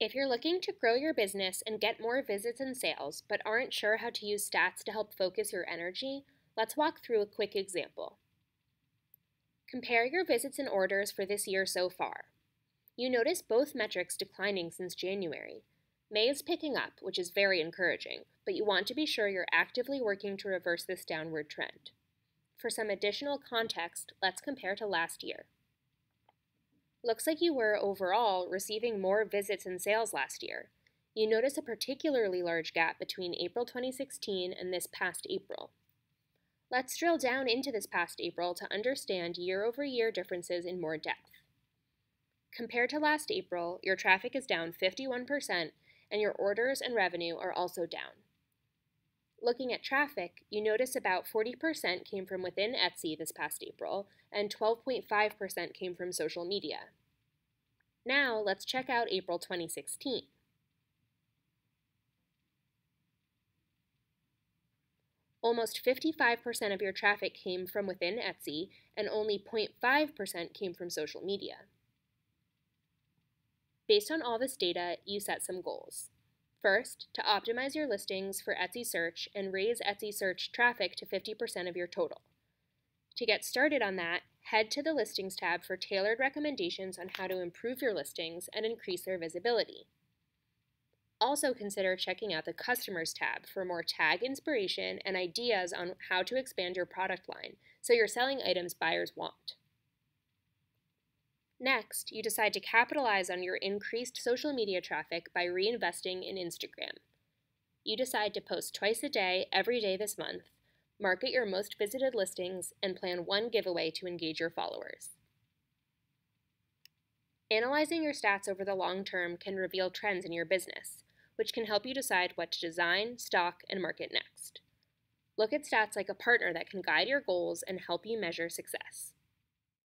If you're looking to grow your business and get more visits and sales, but aren't sure how to use stats to help focus your energy, let's walk through a quick example. Compare your visits and orders for this year so far. You notice both metrics declining since January. May is picking up, which is very encouraging, but you want to be sure you're actively working to reverse this downward trend. For some additional context, let's compare to last year. Looks like you were, overall, receiving more visits and sales last year. You notice a particularly large gap between April 2016 and this past April. Let's drill down into this past April to understand year-over-year differences in more depth. Compared to last April, your traffic is down 51%, and your orders and revenue are also down. Looking at traffic, you notice about 40% came from within Etsy this past April, and 12.5% came from social media. Now, let's check out April 2016. Almost 55% of your traffic came from within Etsy, and only 0.5% came from social media. Based on all this data, you set some goals. First, to optimize your listings for Etsy search and raise Etsy search traffic to 50% of your total. To get started on that, head to the Listings tab for tailored recommendations on how to improve your listings and increase their visibility. Also consider checking out the Customers tab for more tag inspiration and ideas on how to expand your product line, so you're selling items buyers want. Next, you decide to capitalize on your increased social media traffic by reinvesting in Instagram. You decide to post twice a day, every day this month, market your most visited listings, and plan one giveaway to engage your followers. Analyzing your stats over the long term can reveal trends in your business, which can help you decide what to design, stock, and market next. Look at stats like a partner that can guide your goals and help you measure success.